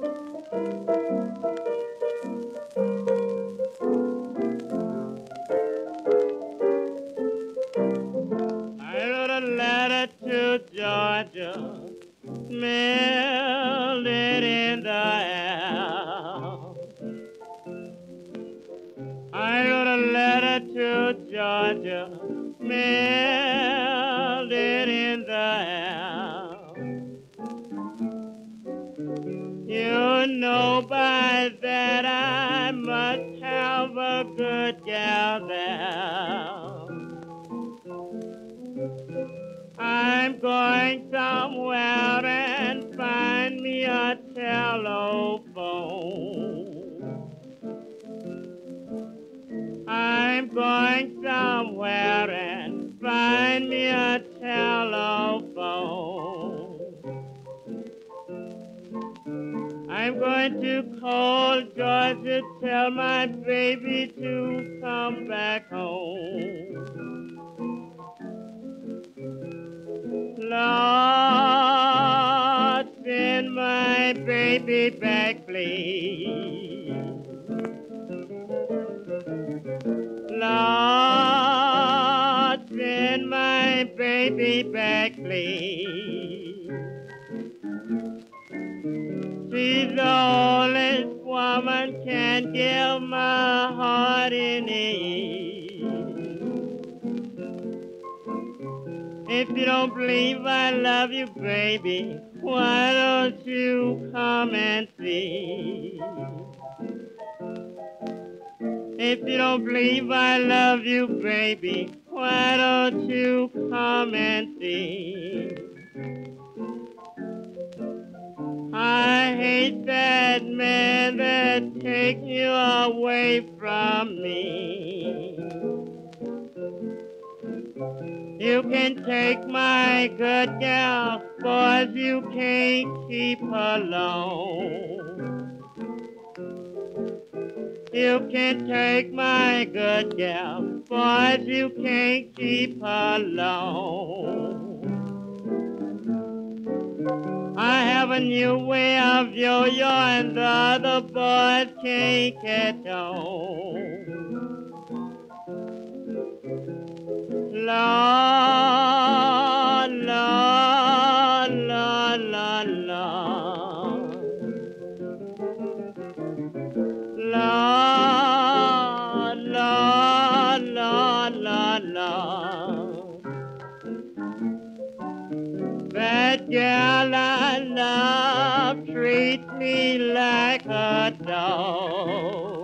Georgia, melted in the air. I wrote a letter to Georgia, melted in the air. You know by that I must have a good gal there. I'm going somewhere and find me a telephone. I'm going somewhere and find me a telephone. I'm going to call Georgia, tell my baby to come back home. Lord, send my baby back, please. Lord, send my baby back, please. She's the only woman can give my heart in ease. If you don't believe I love you, baby, why don't you come and see? If you don't believe I love you, baby, why don't you come and see? I hate that man that takes you away from me. You can take my good gal, boys, you can't keep her alone. You can take my good gal, boys, you can't keep her alone. I have a new way of yo-yo and the other boys can't catch on. La, la, la, la, la. La, la, la, la, la. That girl I love treats me like a dog.